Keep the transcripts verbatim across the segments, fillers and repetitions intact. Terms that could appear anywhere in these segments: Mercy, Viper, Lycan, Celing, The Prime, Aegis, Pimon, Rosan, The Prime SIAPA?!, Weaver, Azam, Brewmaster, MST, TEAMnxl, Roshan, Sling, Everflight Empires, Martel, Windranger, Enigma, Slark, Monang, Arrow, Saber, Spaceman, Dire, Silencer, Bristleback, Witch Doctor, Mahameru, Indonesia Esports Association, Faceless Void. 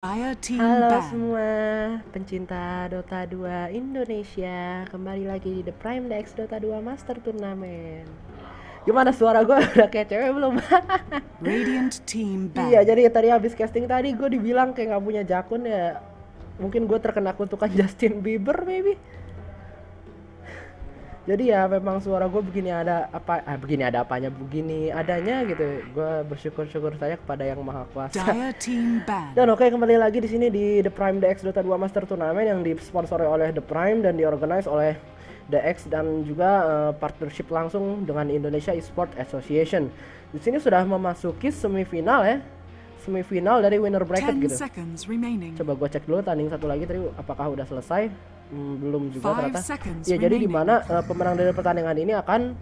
Halo semua pencinta Dota dua Indonesia, kembali lagi di The Prime D X Dota dua Master Turnamen. Gimana suara gue udah kayak cewek belum? Radiant team back. Iya, jadi tadi habis casting tadi gue dibilang kayak nggak punya jakun ya. Mungkin gue terkena kutukan Justin Bieber maybe. Jadi ya memang suara gue begini ada apa ah, begini ada apanya begini adanya gitu. Gue bersyukur-syukur saya kepada Yang Maha Kuasa. Dan oke okay, kembali lagi di sini di The Prime D X Dota dua Master Turnamen yang disponsori oleh The Prime dan diorganize oleh D X dan juga uh, partnership langsung dengan Indonesia Esports Association. Di sini sudah memasuki semifinal ya. Semifinal dari winner bracket gitu. Coba gue cek dulu tanding satu lagi tadi apakah udah selesai? Belum juga ternyata. Ya jadi di mana uh, pemenang dari pertandingan ini akan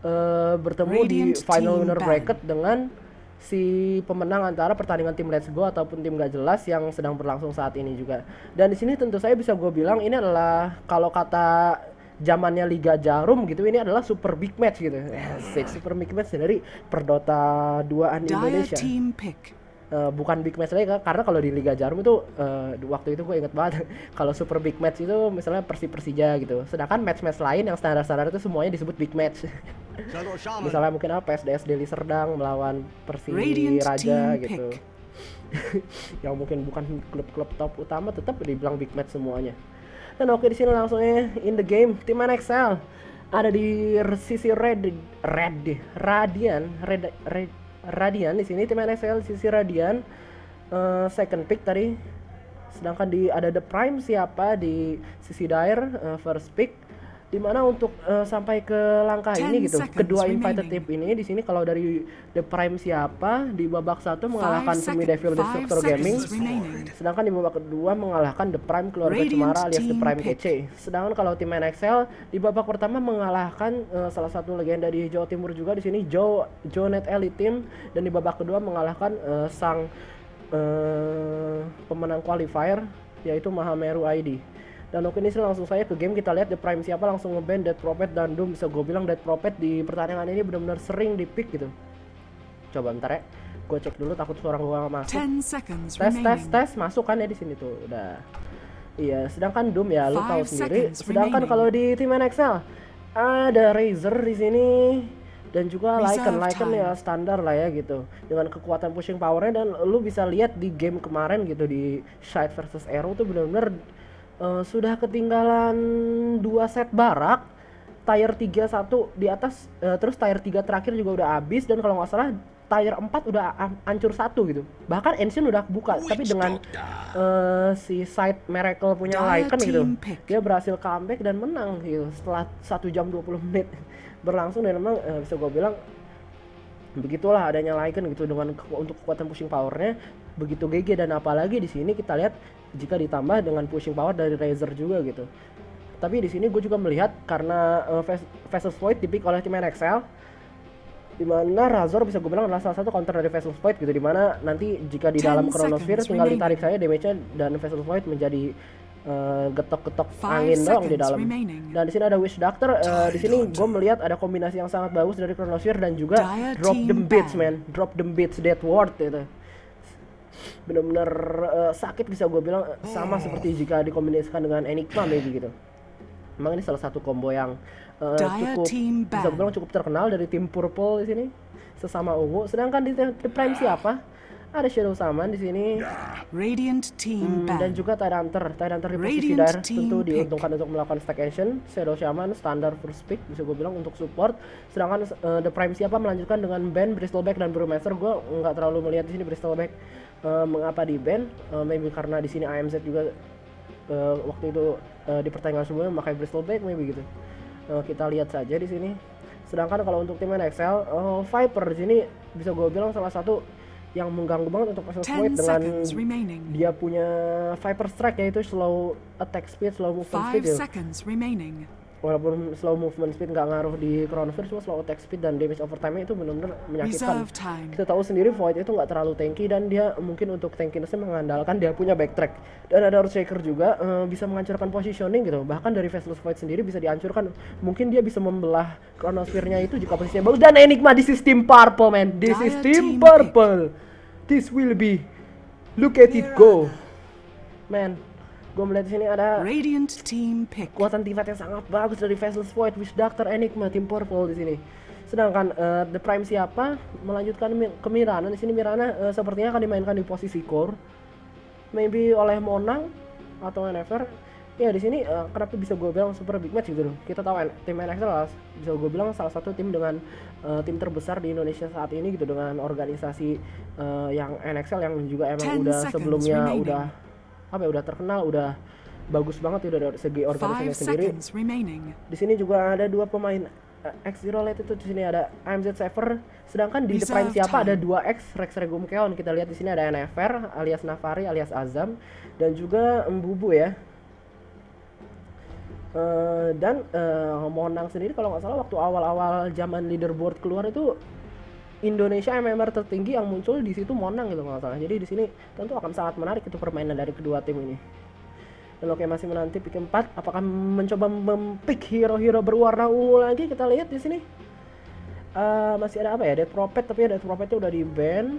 uh, bertemu di final winner bracket dengan si pemenang antara pertandingan tim Let's Go ataupun tim gak jelas yang sedang berlangsung saat ini juga. Dan di sini tentu saya bisa gue bilang ini adalah kalau kata zamannya Liga Jarum gitu, ini adalah super big match gitu. Asik, super big match dari Perdota duaan Indonesia. Uh, bukan big match lagi karena kalau di Liga Jarum itu uh, waktu itu gue inget banget kalau super big match itu misalnya Persi Persija gitu, sedangkan match-match lain yang standar-standar itu semuanya disebut big match. Misalnya mungkin apa P S D S Deli Serdang melawan Persi Raja gitu. Yang mungkin bukan klub-klub top utama tetap dibilang big match semuanya. Dan oke di sini langsungnya in the game TEAMnxl ada di sisi red red Radiant red red Radiant di sini TEAMnxl sisi Radiant uh, second pick tadi, sedangkan di ada The Prime SIAPA? Di sisi Dire uh, first pick, dimana untuk uh, sampai ke langkah ini gitu kedua invited team ini di sini kalau dari The Prime SIAPA di babak satu mengalahkan Semi Devil Destructor Gaming, sedangkan di babak kedua mengalahkan The Prime Keluarga Cemara alias The Prime K C, sedangkan kalau TEAMnxl di babak pertama mengalahkan uh, salah satu legenda di Jawa Timur juga di sini Joe Jonet Elite Team, dan di babak kedua mengalahkan uh, sang uh, pemenang qualifier yaitu Mahameru I D. Dan oke ini langsung saya ke game, kita lihat The Prime SIAPA langsung nge-ban Dead Prophet dan Doom. Bisa gue bilang Dead Prophet di pertandingan ini benar-benar sering di pick gitu. Coba bentar ya, gue cek dulu takut suara gue gak masuk. Tes tes tes masuk kan ya di sini tuh udah. Iya, sedangkan Doom ya lu tahu sendiri. Sedangkan kalau di TEAMnxl ada Razor di sini dan juga Lycan. Lycan ya standar lah ya gitu dengan kekuatan pushing powernya, dan lu bisa lihat di game kemarin gitu di Shade versus Arrow tuh benar-benar Uh, sudah ketinggalan dua set barak, tier tiga satu di atas, uh, terus tier tiga terakhir juga udah habis, dan kalau nggak salah tier empat udah hancur satu gitu. Bahkan Ancient udah buka, Witch tapi dengan uh, si side Miracle punya Lycan gitu, pick. Dia berhasil comeback dan menang gitu setelah satu jam dua puluh menit berlangsung. Dan memang uh, bisa gue bilang begitulah adanya Lycan gitu dengan untuk kekuatan pushing powernya begitu G G, dan apalagi di sini kita lihat jika ditambah dengan pushing power dari Razor juga gitu. Tapi di sini gue juga melihat karena uh, Faceless Void dipik oleh TEAMnxl, dimana Razor bisa gue bilang adalah salah satu counter dari Faceless Void gitu, dimana nanti jika di dalam Chronosphere tinggal ditarik saja damage-nya dan Faceless Void menjadi getok-getok uh, angin doang di dalam. Dan di sini ada Witch Doctor. Uh, di sini gue melihat ada kombinasi yang sangat bagus dari Chronosphere dan juga Dire drop them beats man, drop them beats dead ward itu. Bener-bener uh, sakit bisa gue bilang, sama seperti jika dikombinasikan dengan Enigma maybe gitu. Memang ini salah satu combo yang uh, cukup bisa gue bilang cukup terkenal dari tim Purple di sini sesama ungu. Sedangkan di The Prime SIAPA? Ada Shadow Shaman di sini. Radiant team hmm, dan juga Tidehunter. Tidehunter di posisi Dire tentu diuntungkan pick untuk melakukan stack action. Shadow Shaman standar first pick bisa gue bilang untuk support. Sedangkan uh, The Prime SIAPA melanjutkan dengan ban Bristleback dan Brewmaster. Gue nggak terlalu melihat di sini Bristleback uh, mengapa di ban. Uh, maybe karena di sini A M Z juga uh, waktu itu uh, di pertandingan sebelumnya memakai Bristleback maybe gitu. Uh, kita lihat saja di sini. Sedangkan kalau untuk TEAMnxl uh, Viper di sini bisa gue bilang salah satu yang mengganggu banget untuk Faceless Void dengan remaining. Dia punya Viper Strike yaitu slow attack speed, slow movement Five speed. Walaupun slow movement speed nggak ngaruh di Chronosphere, cuma slow attack speed dan damage over time itu benar-benar menyakitkan. Kita tahu sendiri Void itu nggak terlalu tanky dan dia mungkin untuk tankinessnya mengandalkan dia punya backtrack. Dan ada Earth Shaker juga uh, bisa menghancurkan positioning gitu. Bahkan dari Faceless Void sendiri bisa dihancurkan. Mungkin dia bisa membelah Chronosphere-nya itu jika posisinya bagus. Dan Enigma, this is Team Purple man, this is Team Purple. This will be Look at it go, man. Gue melihat di sini ada kekuatan tifat yang sangat bagus dari Faceless Void, Witch Doctor, Enigma, tim Purple di sini. Sedangkan uh, The Prime siapa melanjutkan ke Mirana. Di sini Mirana uh, sepertinya akan dimainkan di posisi core, maybe oleh Monang atau N F R. Ya di sini uh, kenapa bisa gue bilang super big match gitu loh. Kita tahu tim N X L bisa gue bilang salah satu tim dengan uh, tim terbesar di Indonesia saat ini gitu, dengan organisasi uh, yang N X L yang juga emang udah sebelumnya remaining. udah apa ya, udah terkenal, udah bagus banget udah dari segi organisasinya sendiri. Di sini juga ada dua pemain uh, X zero late itu, di sini ada A M Z Saber, sedangkan di The Prime siapa ada dua X Rex Regum Keon. Kita lihat di sini ada N F R alias Navari alias Azam dan juga Bubu ya. Uh, dan uh, Monang sendiri kalau nggak salah waktu awal-awal zaman leaderboard keluar itu Indonesia M M R tertinggi yang muncul di situ Monang gitu nggak salah. Jadi di sini tentu akan sangat menarik itu permainan dari kedua tim ini. Dan oke, masih menanti pick empat, apakah mencoba mempick hero-hero berwarna ungu lagi? Kita lihat di sini uh, masih ada apa ya? Death Prophet, tapi Death Prophetnya udah di ban.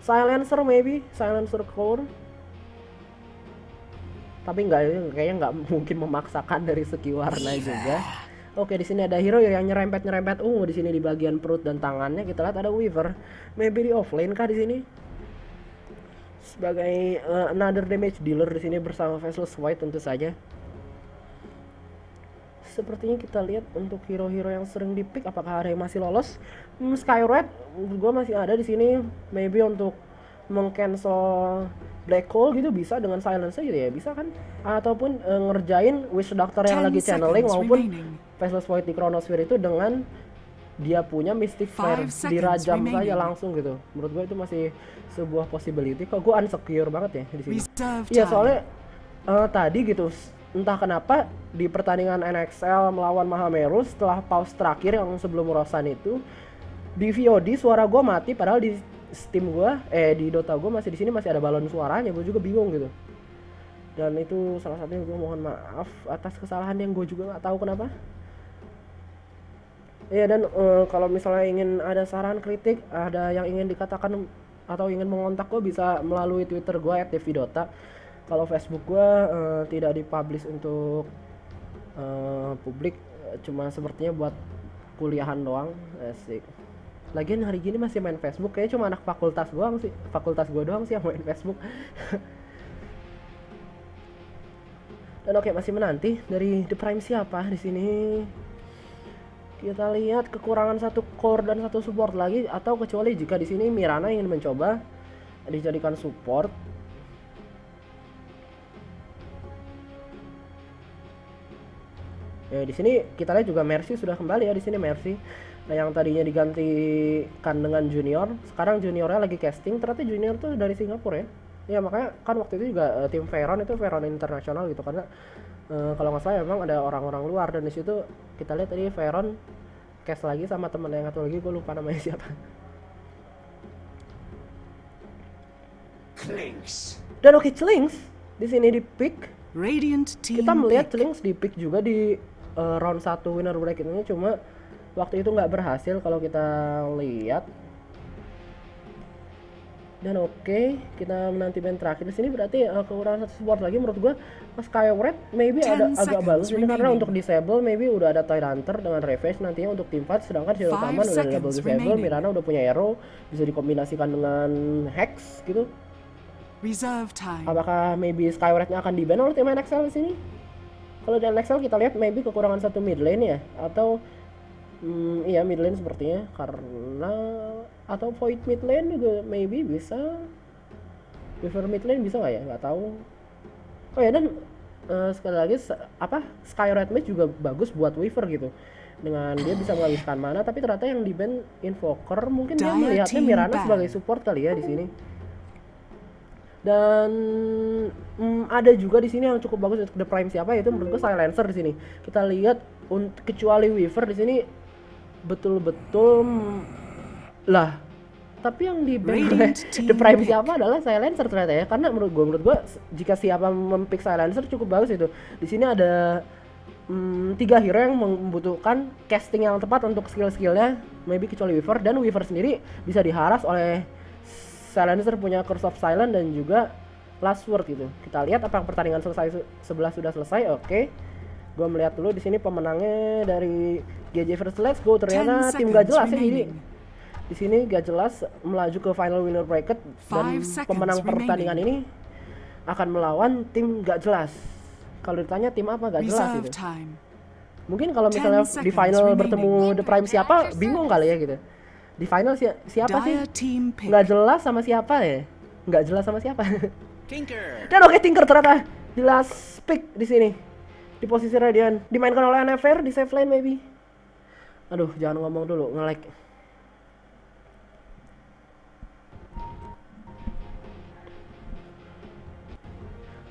Silencer maybe, Silencer core. Tapi nggak, kayaknya nggak mungkin memaksakan dari segi warna juga. Oke, di sini ada hero yang nyerempet nyerempet ungu di sini di bagian perut dan tangannya. Kita lihat ada Weaver, maybe di offlane kah di sini? Sebagai uh, another damage dealer di sini bersama Faceless Void tentu saja. Sepertinya kita lihat untuk hero-hero yang sering dipick, apakah ada yang masih lolos? Hmm, Skyred, gue masih ada di sini. Maybe untuk mengcancel black hole gitu bisa dengan silencer gitu ya, bisa kan, ataupun uh, ngerjain Witch Doctor yang lagi channeling maupun Faceless Void di Chronosphere itu dengan dia punya Mystic Flare dirajam saja langsung gitu. Menurut gue itu masih sebuah possibility. Kok gue unsecure banget ya di sini ya, soalnya uh, tadi gitu entah kenapa di pertandingan N X L melawan Mahameru setelah pause terakhir yang sebelum Rosan itu di V O D suara gue mati, padahal di Steam gue, eh di Dota gue masih di sini masih ada balon suaranya. Gue juga bingung gitu. Dan itu salah satunya gue mohon maaf atas kesalahan yang gue juga nggak tahu kenapa. Ya dan uh, kalau misalnya ingin ada saran, kritik, ada yang ingin dikatakan atau ingin mengontak gue bisa melalui Twitter gue at T V Dota. Kalau Facebook gue uh, tidak dipublish untuk uh, publik, cuma sepertinya buat kuliahan doang. Asik. Lagian hari gini masih main Facebook, kayaknya cuma anak fakultas doang sih, fakultas gue doang sih yang main Facebook. Dan oke, masih menanti dari The Prime siapa di sini. Kita lihat kekurangan satu core dan satu support lagi, atau kecuali jika di sini Mirana ingin mencoba dijadikan support. Ya di sini kita lihat juga Mercy sudah kembali ya di sini Mercy. Nah, yang tadinya digantikan dengan junior, sekarang juniornya lagi casting. Ternyata junior tuh dari Singapura ya. Ya makanya kan waktu itu juga uh, tim Veron itu Veron internasional gitu, karena uh, kalau nggak salah memang ada orang-orang luar, dan di situ kita lihat tadi Veron cast lagi sama temen yang satu lagi, gue lupa namanya siapa. Clings. Dan oke, Celing di sini di pick. Radiant team kita melihat Celing di pick juga di uh, round satu winner bracket ini, cuma waktu itu nggak berhasil kalau kita lihat. Dan oke, okay, kita menanti band terakhir di sini berarti uh, kekurangan satu support lagi. Menurut gue Skyward maybe ada agak bagus ini, karena untuk disable maybe udah ada Tidehunter dengan Ravage nantinya untuk tim fight, sedangkan Shadow Shaman udah level disable, Mirana udah punya Arrow bisa dikombinasikan dengan Hex gitu. Reserve time. Apakah maybe Skyward-nya akan di-ban oleh tim N X L di sini? Kalau di N X L kita lihat maybe kekurangan satu mid lane ya, atau Hmm, iya mid lane sepertinya, karena atau void mid lane juga maybe bisa. Weaver mid lane bisa nggak ya? Nggak tahu. Oh ya, dan uh, sekali lagi apa Skyred match juga bagus buat Weaver gitu. Dengan dia bisa menghabiskan mana, tapi ternyata yang di ban invoker mungkin dia melihatnya Mirana sebagai support kali ya di sini. Dan hmm, ada juga di sini yang cukup bagus untuk The Prime siapa, yaitu menurut gue Silencer di sini. Kita lihat untuk kecuali Weaver di sini betul-betul lah, tapi yang di The Prime siapa adalah Silencer ternyata ya, karena menurut gue menurut gue jika siapa mempick Silencer cukup bagus itu. Di sini ada mm, tiga hero yang membutuhkan casting yang tepat untuk skill-skillnya, maybe kecuali Weaver, dan Weaver sendiri bisa diharas oleh Silencer punya Curse of Silence dan juga Last Word gitu. Kita lihat apakah pertandingan selesai sebelah sudah selesai. Oke. Okay. Gue melihat dulu di sini pemenangnya dari G J versus Let's Go, ternyata tim gak jelas ini. Di sini gak jelas melaju ke final winner bracket dan pemenang pertandingan ini akan melawan tim gak jelas. Kalau ditanya tim apa gak jelas gitu. Mungkin kalau misalnya di final bertemu The Prime siapa, bingung kali ya gitu. Di final si siapa sih? Gak jelas sama siapa ya? Gak jelas sama siapa? Dan oke, Tinker ternyata jelas pick di sini. Di posisi Radiant, dimainkan oleh N F R di safe lane maybe. Aduh, jangan ngomong dulu, nge-lag.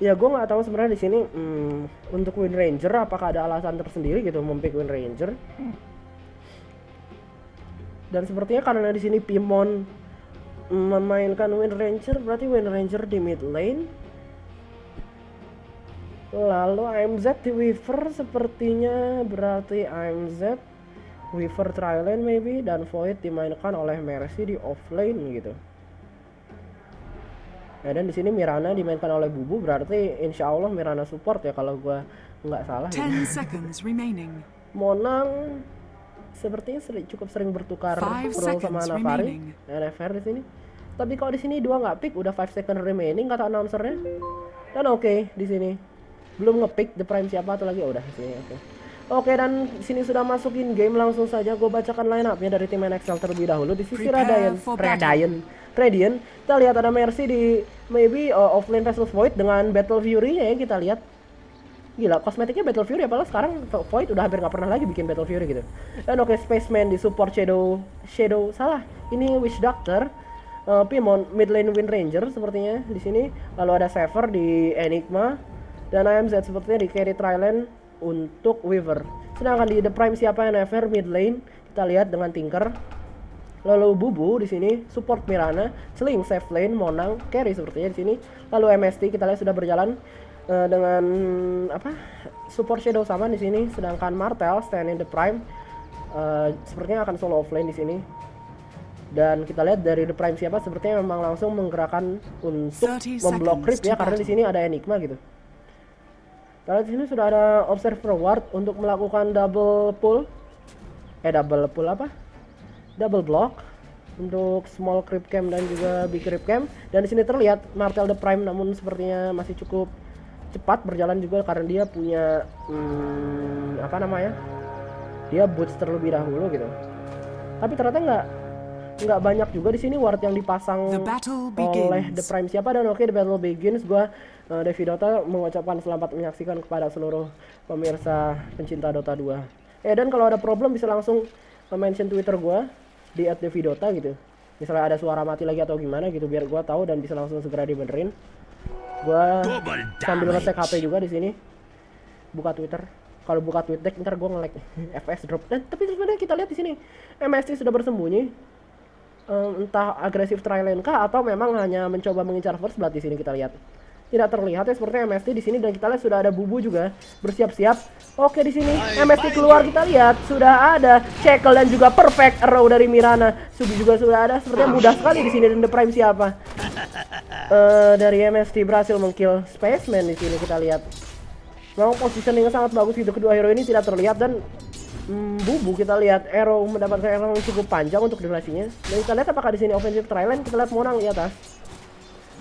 Ya, gue nggak tahu sebenarnya di sini hmm, untuk Windranger apakah ada alasan tersendiri gitu mempick Windranger. Dan sepertinya karena di sini Pimon memainkan Windranger, berarti Windranger di mid lane. Lalu A M Z di Weaver, sepertinya berarti A M Z Weaver trial lane maybe, dan Void dimainkan oleh Mercy di off lane gitu. Nah, dan di sini Mirana dimainkan oleh Bubu, berarti insya Allah Mirana support ya kalau gua nggak salah. ten seconds remaining. Monang sepertinya seri, cukup sering bertukar role sama Nafari, N F R di sini. Tapi kalau di sini dua nggak pick, udah five second remaining kata announcernya. Dan oke okay, di sini belum ngepick The Prime siapa atau lagi, oh, udah sini oke. Okay. Oke okay, dan sini sudah masukin game langsung saja. Gue bacakan line up-nya dari tim N X L terlebih dahulu di sisi Radiant. Radiant. Radiant. Kita lihat ada Mercy di maybe uh, offlane Faceless Void dengan Battle Fury ya, kita lihat. Gila, kosmetiknya Battle Fury apalah sekarang Void udah hampir nggak pernah lagi bikin Battle Fury gitu. Dan oke okay, Spaceman di support Shadow Shadow salah. Ini Witch Doctor. Uh, Pimon mid lane Windranger sepertinya di sini. Lalu ada Saber di Enigma. Dan A M Z sepertinya di carry trial lane untuk Weaver. Sedangkan di The Prime siapa N F R mid lane kita lihat dengan Tinker. Lalu Bubu di sini support Mirana, Celing safe lane, Monang carry sepertinya di sini. Lalu M S T kita lihat sudah berjalan uh, dengan apa? Support Shadow Shaman di sini. Sedangkan Martel stand in The Prime uh, sepertinya akan solo offlane di sini. Dan kita lihat dari The Prime siapa sepertinya memang langsung menggerakkan untuk memblok creep ya, karena di sini ada Enigma gitu. Kalau di sini sudah ada observe reward untuk melakukan double pull, eh double pull apa? Double block untuk small creep cam dan juga big creep cam. Dan di sini terlihat Martel The Prime, namun sepertinya masih cukup cepat berjalan juga karena dia punya hmm, apa namanya? Dia boots terlebih dahulu gitu. Tapi ternyata nggak nggak banyak juga di sini ward yang dipasang oleh The Prime siapa. Dan oke okay, The Battle Begins. Gua uh, Devi Dota mengucapkan selamat menyaksikan kepada seluruh pemirsa pencinta Dota dua. Eh, dan kalau ada problem bisa langsung mention Twitter gua di at devi dota gitu. Misalnya ada suara mati lagi atau gimana gitu biar gua tahu dan bisa langsung segera dibenerin. Gua sambil ngecek H P juga di sini. Buka Twitter. Kalau buka Twitter ntar gua nge-lag F P S drop. Dan tapi sebenarnya kita lihat di sini M S T sudah bersembunyi. Um, entah agresif trial lane kah atau memang hanya mencoba mengincar first blood. Di sini kita lihat tidak terlihat ya sepertinya M S T di sini, dan kita lihat sudah ada Bubu juga bersiap-siap. Oke, di sini M S T keluar, kita lihat sudah ada Cekel dan juga perfect arrow dari Mirana. Subi juga sudah ada, sepertinya mudah sekali di sini. Dan The Prime siapa uh, dari M S T berhasil mengkill Spaceman. Di sini kita lihat memang positioning sangat bagus gitu, kedua hero ini tidak terlihat. Dan Hmm, Bubu kita lihat Arrow mendapatkan arrow yang cukup panjang untuk durasinya. Dan kita lihat apakah di sini offensive trial lane, kita lihat Monang di atas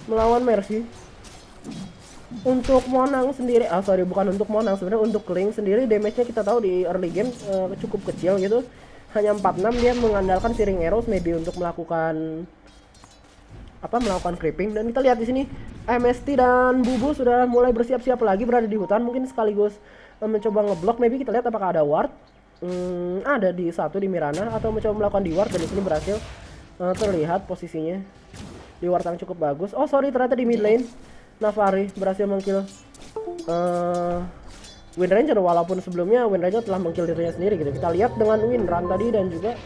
melawan Mercy. Untuk Monang sendiri, ah sorry bukan untuk Monang, sebenarnya untuk Link sendiri damage-nya kita tahu di early game uh, cukup kecil gitu. Hanya empat enam, dia mengandalkan searing arrows maybe untuk melakukan apa melakukan creeping. Dan kita lihat di sini M S T dan Bubu sudah mulai bersiap-siap lagi berada di hutan, mungkin sekaligus uh, mencoba ngeblok. Maybe kita lihat apakah ada ward. Hmm, ada di satu di Mirana atau mencoba melakukan di ward, dan disini berhasil uh, terlihat posisinya di ward yang cukup bagus. Oh sorry, ternyata di mid lane Nafari berhasil mengkill uh, Windranger, walaupun sebelumnya Windranger telah mengkill dirinya sendiri gitu. Kita lihat dengan Windrang tadi dan juga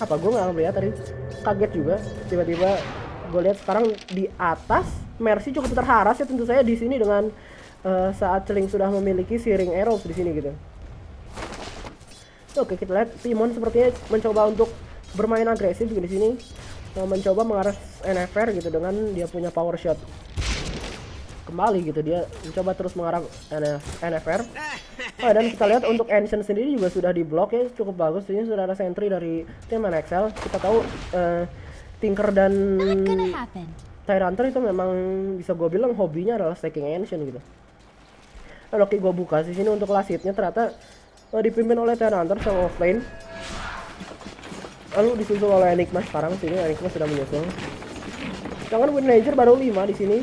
apa gue nggak melihat tadi, kaget juga tiba-tiba gue lihat sekarang di atas Mercy cukup terharas ya tentu saya di sini dengan uh, saat Celing sudah memiliki searing arrows di sini gitu. Oke, kita lihat Pimon sepertinya mencoba untuk bermain agresif di sini, mencoba mengarah N F R gitu dengan dia punya power shot. Kembali gitu dia mencoba terus mengarah N F R. Oh, dan kita lihat untuk Ancient sendiri juga sudah diblok ya, cukup bagus. Ini sudah ada sentry dari tim TEAMnxl. Kita tahu uh, Tinker dan Tidehunter itu memang bisa gue bilang hobinya adalah stacking Ancient gitu. Nah, oke, gue buka di sini untuk last hitnya ternyata uh, dipimpin oleh Tidehunter sama offlane. Lalu disusul oleh Enigma sekarang, sini Enigma sudah menyusul. Jangan Windranger baru lima di sini.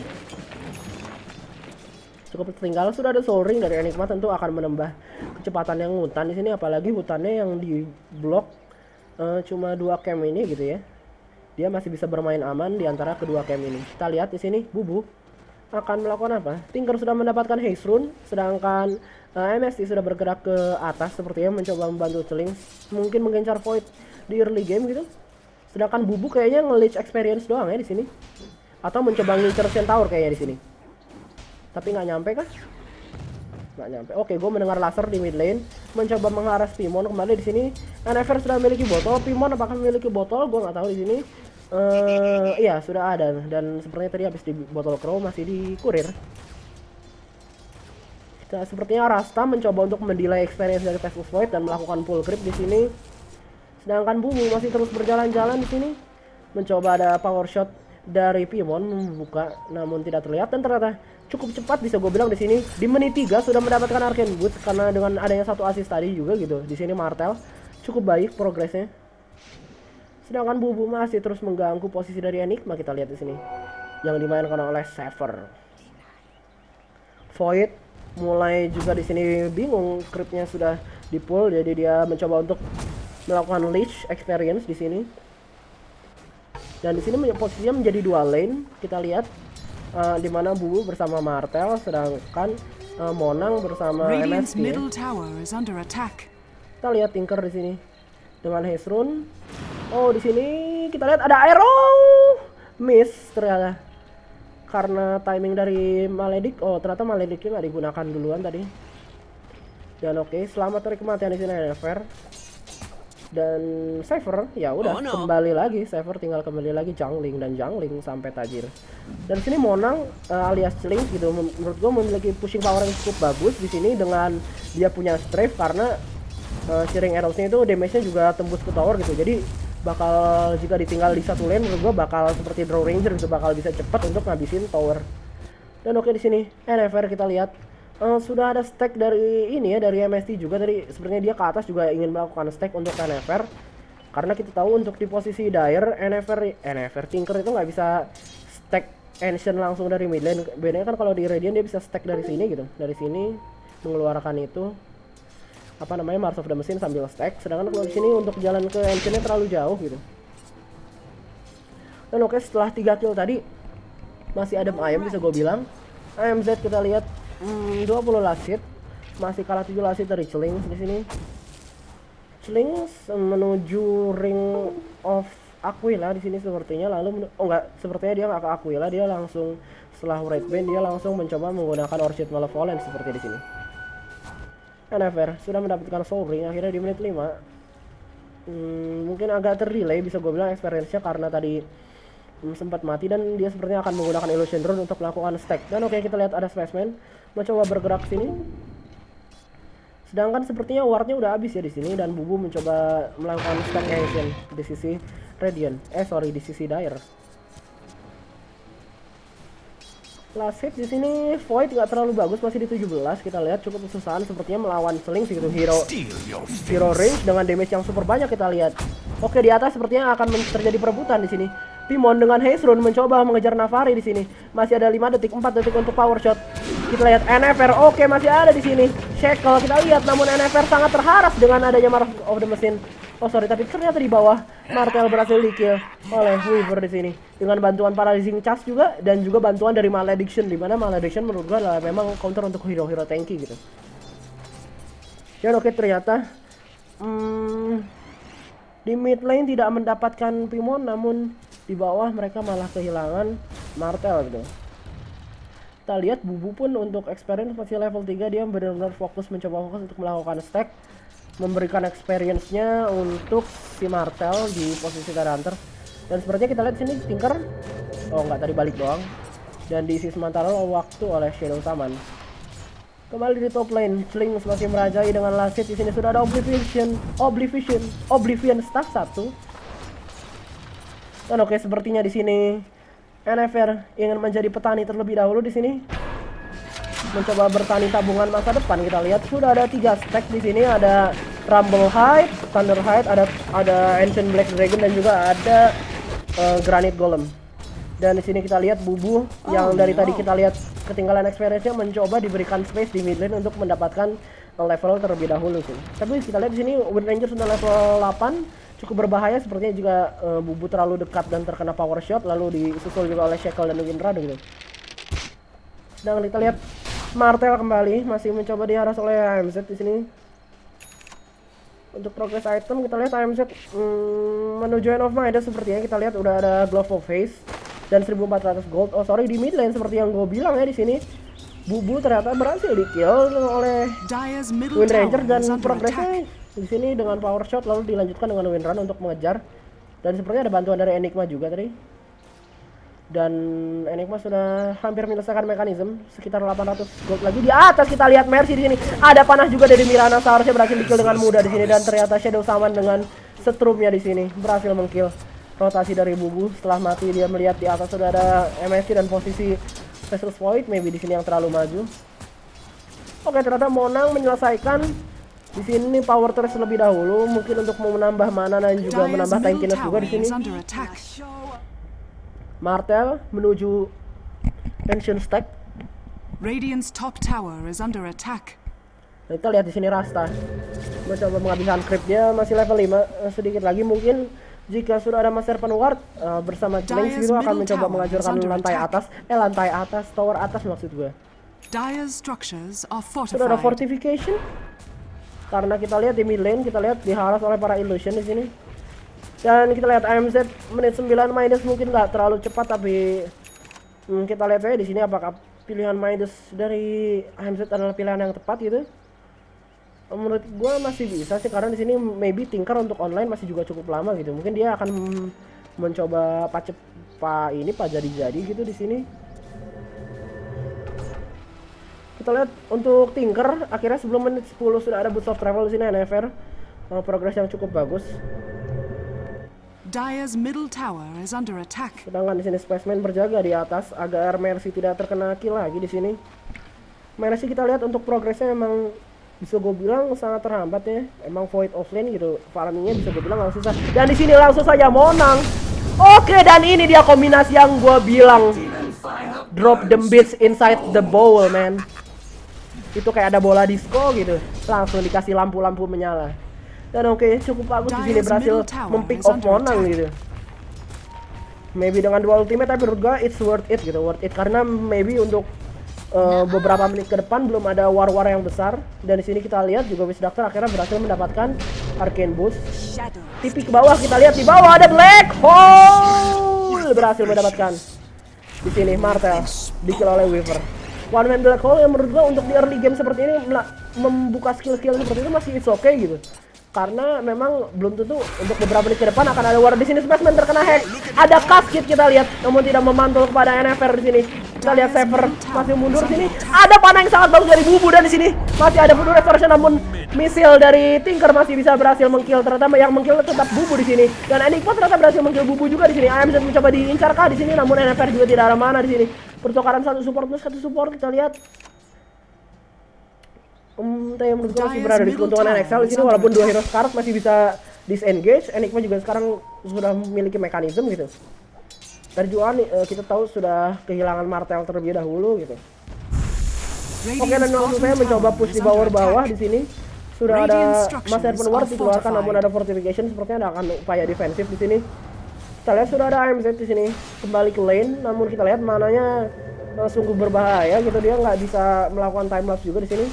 Cukup tertinggal, sudah ada soul ring dari Enigma, tentu akan menambah kecepatan yang hutan di sini, apalagi hutannya yang di blok uh, cuma dua camp ini gitu ya. Dia masih bisa bermain aman di antara kedua camp ini. Kita lihat di sini Bubu akan melakukan apa? Tinker sudah mendapatkan haste rune, sedangkan uh, M S T sudah bergerak ke atas sepertinya mencoba membantu Celing, mungkin menggencar void di early game gitu. Sedangkan Bubu kayaknya nge-leech experience doang ya di sini. Atau mencoba ngincer Centaur kayaknya di sini. Tapi nggak nyampe kah? Nggak nyampe. Oke, gue mendengar laser di mid lane, mencoba mengaras Pimon kembali di sini. N F R sudah memiliki botol. Pimon apakah memiliki botol? Gue nggak tahu di sini. Uh, iya sudah ada. Dan sepertinya tadi habis di botol Crow masih di kurir. Kita sepertinya Rasta mencoba untuk mendelay experience dari Faceless Void dan melakukan pull creep di sini. Sedangkan Bubu masih terus berjalan-jalan di sini, mencoba ada power shot dari Pimon membuka, namun tidak terlihat dan ternyata cukup cepat bisa gue bilang di sini di menit tiga sudah mendapatkan Arcane Boot karena dengan adanya satu assist tadi juga gitu. Di sini Martel cukup baik progresnya. Sedangkan Bubu masih terus mengganggu posisi dari Enigma, kita lihat di sini yang dimainkan oleh Saber. Void mulai juga di sini bingung, creepnya sudah di pull jadi dia mencoba untuk melakukan leech experience di sini. Dan di sini posisinya menjadi dua lane. Kita lihat Uh, di mana Bubu bersama Martel, sedangkan uh, Monang bersama M S T. Kita lihat Tinker di sini dengan haste rune. Oh, di sini kita lihat ada Arrow miss ternyata karena timing dari Maledic. Oh, ternyata Maledicnya nggak digunakan duluan tadi. Dan oke, okay, selamat dari kematian di sini N F R dan Saber. Ya udah, oh, no. Kembali lagi Saber, tinggal kembali lagi jungling dan jungling sampai tajir. Dan sini Monang uh, alias Sling gitu menurut gue memiliki pushing power yang cukup bagus di sini dengan dia punya strafe karena uh, sharing arrows-nya itu damage-nya juga tembus ke tower gitu. Jadi bakal jika ditinggal di satu lane menurut gue bakal seperti draw ranger gitu, bakal bisa cepat untuk ngabisin tower. Dan oke okay, di sini N F R kita lihat Uh, sudah ada stack dari ini ya, dari M S T juga tadi. Sepertinya dia ke atas juga ingin melakukan stack untuk N F R karena kita tahu untuk di posisi Dire N F R N F R Tinker itu nggak bisa stack Ancient langsung dari mid lane. Bedanya kan kalau di Radiant dia bisa stack dari sini gitu, dari sini mengeluarkan itu apa namanya March of the Machine sambil stack. Sedangkan kalau di sini untuk jalan ke Ancientnya terlalu jauh gitu. Dan oke okay, setelah tiga kill tadi masih adem ayam bisa gue bilang. A M Z kita lihat Hmm, dua puluh last hit masih kalah tujuh last hit dari Celing di sini. Celing menuju Ring of Aquila di sini sepertinya, lalu oh enggak, sepertinya dia enggak ke Aquila, dia langsung setelah Red Band dia langsung mencoba menggunakan Orchid Malevolence seperti di sini. N F R sudah mendapatkan Soul Ring akhirnya di menit lima. Hmm, mungkin agak terdelay bisa gue bilang experience-nya karena tadi sempat mati dan dia sepertinya akan menggunakan illusion drone untuk melakukan stack. Dan oke okay, kita lihat ada spaceman mencoba bergerak ke sini. Sedangkan sepertinya wardnya udah habis ya di sini dan Bubu mencoba melakukan stack action di sisi Radiant. Eh sorry di sisi Dire. Last hit di sini Void nggak terlalu bagus masih di tujuh belas. Kita lihat cukup kesusahan sepertinya melawan Sling gitu, hero hero range dengan damage yang super banyak kita lihat. Oke okay, di atas sepertinya akan terjadi perebutan di sini. Pimon dengan haste rune mencoba mengejar Navari di sini. Masih ada lima detik, empat detik untuk power shot. Kita lihat N F R oke okay, masih ada di sini. Shackle kita lihat namun N F R sangat terharas dengan adanya Mark of the Machine. Oh sorry, tapi ternyata di bawah Martel berhasil di-kill oleh Weaver di sini dengan bantuan paralyzing charge juga dan juga bantuan dari Malediction di mana Malediction menurut gua adalah memang counter untuk hero-hero tanky gitu. Ya oke okay, ternyata hmm, di mid lane tidak mendapatkan Pimon namun di bawah mereka malah kehilangan Martel gitu. Kita lihat Bubu pun untuk experience masih level tiga, dia benar-benar fokus mencoba fokus untuk melakukan stack, memberikan experience-nya untuk si Martel di posisi Tidehunter. Dan sepertinya kita lihat sini Tinker, oh nggak, tadi balik doang. Dan diisi sementara waktu oleh Shadow Shaman. Kembali di top lane, Sling semakin merajai dengan Lasit. Di sini sudah ada Oblivion, Oblivion, Oblivion staff satu. Dan oke, sepertinya di sini N F R ingin menjadi petani terlebih dahulu di sini. Mencoba bertani tabungan masa depan. Kita lihat sudah ada tiga stack di sini, ada Rumble Hide, Thunder Hide, ada ada Ancient Black Dragon dan juga ada uh, Granite Golem. Dan di sini kita lihat Bubu yang oh, dari no. tadi kita lihat ketinggalan experience-nya mencoba diberikan space di mid lane untuk mendapatkan level terlebih dahulu sih. Tapi kita lihat di sini Windranger sudah level delapan, cukup berbahaya sepertinya juga uh, Bubu terlalu dekat dan terkena power shot lalu disusul juga oleh Shackle dan Windranger gitu. Dan kita lihat Martel kembali masih mencoba diaras oleh A M Z di sini. Untuk progress item kita lihat A M Z mm, menuju end of Midas sepertinya. Kita lihat udah ada Glove of Haze dan seribu empat ratus gold. Oh sorry, di mid lane seperti yang gue bilang ya di sini Bubu ternyata berhasil di kill oleh Windranger dan progresnya di sini dengan power shot lalu dilanjutkan dengan Windrun untuk mengejar. Dan sepertinya ada bantuan dari Enigma juga tadi. Dan Enigma sudah hampir menyelesaikan mekanisme, sekitar delapan ratus gold lagi. Di atas kita lihat Mercy di sini. Ada panah juga dari Mirana, seharusnya berhasil di-kill dengan mudah di sini dan ternyata Shadow Shaman dengan setrumnya di sini berhasil mengkill rotasi dari Bubu. Setelah mati dia melihat di atas sudah ada M S T dan posisi Faceless Void maybe di sini yang terlalu maju. Oke, ternyata Monang menyelesaikan di sini power terus lebih dahulu mungkin untuk mau menambah mana dan juga menambah tankiness juga di sini. Martel menuju Ancient Stack. Radiant's top tower is under attack. Kita lihat di sini Rasta mencoba menghabiskan creep-nya, masih level lima. Sedikit lagi mungkin jika sudah ada Master Penward uh, bersama Celing akan mencoba menghancurkan lantai attack. atas. Eh lantai atas, tower atas maksud gue. Dire's structures are fortified. Sudah ada fortification. Karena kita lihat di mid lane kita lihat diharas oleh para illusion di sini. Dan kita lihat A M Z menit sembilan Midas mungkin nggak terlalu cepat tapi hmm, kita lihat aja di sini apakah pilihan Midas dari A M Z adalah pilihan yang tepat gitu. Menurut gue masih bisa sih karena di sini maybe Tinker untuk online masih juga cukup lama gitu. Mungkin dia akan mencoba pacep pa ini pa jadi-jadi gitu di sini. Kita lihat untuk Tinker akhirnya sebelum menit sepuluh sudah ada boots of travel di sini N F R. Progres yang cukup bagus. Dire's middle tower is under attack. Sedangkan di sini Spaceman berjaga di atas agar Mercy tidak terkena kill lagi di sini. Mercy kita lihat untuk progresnya emang bisa gue bilang sangat terhambat ya. Emang void offline gitu. Farmingnya bisa gue bilang langsung saja. Dan di sini langsung saja Monang. Oke, dan ini dia kombinasi yang gue bilang. Drop the beats inside the bowl, man. Itu kayak ada bola disco gitu. Langsung dikasih lampu-lampu menyala. Dan oke, okay, cukup bagus di sini berhasil mempick off Monang gitu. Maybe dengan dua ultimate tapi menurut gue it's worth it gitu, worth it karena maybe untuk uh, beberapa menit ke depan belum ada war-war yang besar. Dan di sini kita lihat juga Witch Doctor akhirnya berhasil mendapatkan Arcane Boost. Tipi ke bawah kita lihat di bawah ada Black Hole berhasil mendapatkan. Di sini Martel dikill oleh Weaver. One Man Black Hole yang menurut gue untuk di early game seperti ini membuka skill-skill seperti itu masih it's okay gitu. Karena memang belum tentu untuk beberapa menit ke depan akan ada war di sini. Spaceman terkena hack. Ada casket kita lihat, namun tidak memantul kepada N F R di sini. Kita lihat Saber masih mundur di sini. Ada panah yang sangat bagus dari Bubu dan di sini masih ada Voodoo Restoration namun misil dari Tinker masih bisa berhasil mengkill. Ternyata yang mengkill tetap Bubu di sini. Dan Enigma ternyata berhasil mengkill Bubu juga di sini. A M Z mencoba diincar kah di sini namun N F R juga tidak ada mana di sini. Pertukaran satu support plus satu support kita lihat. Um, tapi menurut gue masih berada di keuntungan N X L di sini walaupun dua hero sekarang masih bisa disengage. Enigma juga sekarang sudah memiliki mekanisme gitu. Dari juga uh, kita tahu sudah kehilangan Martel terlebih dahulu gitu. Oke, okay, dan waktu saya mencoba push di bawah-bawah di sini sudah ada Master Penward dikeluarkan namun ada fortification sepertinya ada akan upaya defensif di sini. Kita lihat sudah ada A M Z di sini kembali ke lane namun kita lihat mananya uh, sungguh berbahaya gitu, dia nggak bisa melakukan time lapse juga di sini.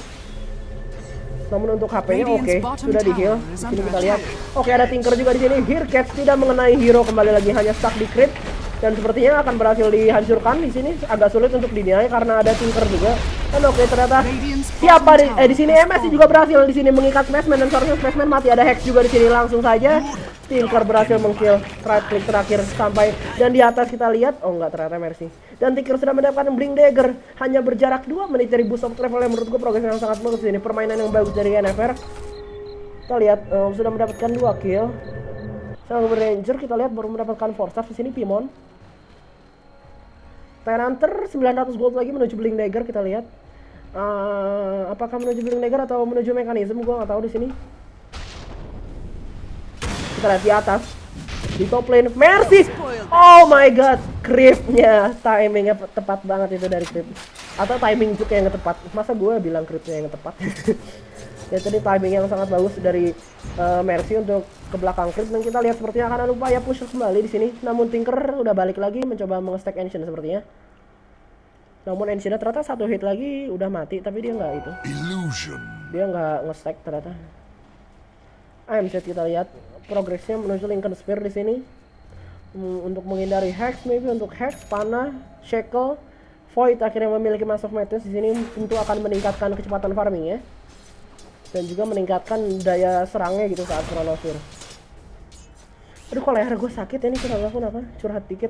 Namun untuk H P-nya oke, okay, sudah di heal. Di sini kita lihat. Oke, okay, ada Tinker juga di sini. Hearcatch tidak mengenai hero kembali lagi, hanya stuck di crit dan sepertinya akan berhasil dihancurkan di sini. Agak sulit untuk diniai karena ada Tinker juga. Dan oke, okay, ternyata siapa di eh di sini M S juga berhasil di sini mengikat Spaceman dan seharusnya Spaceman mati. Ada Hex juga di sini langsung saja. Tinker berhasil mengkill right click terakhir sampai, dan di atas kita lihat, oh enggak, ternyata Mercy. Dan Tinker sudah mendapatkan Blink Dagger, hanya berjarak dua menit dari boost of travel yang menurut gue progres yang sangat bagus ini, permainan yang bagus dari N F R. Kita lihat um, sudah mendapatkan dua kill. Sama Ranger kita lihat baru mendapatkan four staff di sini Pimon. Tidehunter sembilan ratus gold lagi menuju Blink Dagger kita lihat. Uh, apakah menuju Blink Dagger atau menuju mekanisme gue nggak tahu di sini. Kita lihat di atas di top lane Mercy. Oh my god, creepnya timingnya tepat banget itu dari creep. Atau timing juga yang tepat. Masa gue bilang creepnya yang tepat. Ya tadi timing yang sangat bagus dari uh, Mercy untuk ke belakang creep, dan kita lihat sepertinya akan ada upaya push kembali di sini. Namun Tinker udah balik lagi mencoba meng-stack Ancient sepertinya. Namun Ancient ternyata satu hit lagi udah mati, tapi dia nggak itu. Illusion. Dia nggak nge-stack ternyata. A M Z kita lihat progresnya menuju Lincoln Spear di sini. Hmm, untuk menghindari hex, maybe untuk hex, panah, shackle, void akhirnya memiliki mass of madness di sini tentu akan meningkatkan kecepatan farming ya. Dan juga meningkatkan daya serangnya gitu saat Chronosphere. Aduh kok leher gue sakit ya, ini kurang aku apa? Curhat dikit.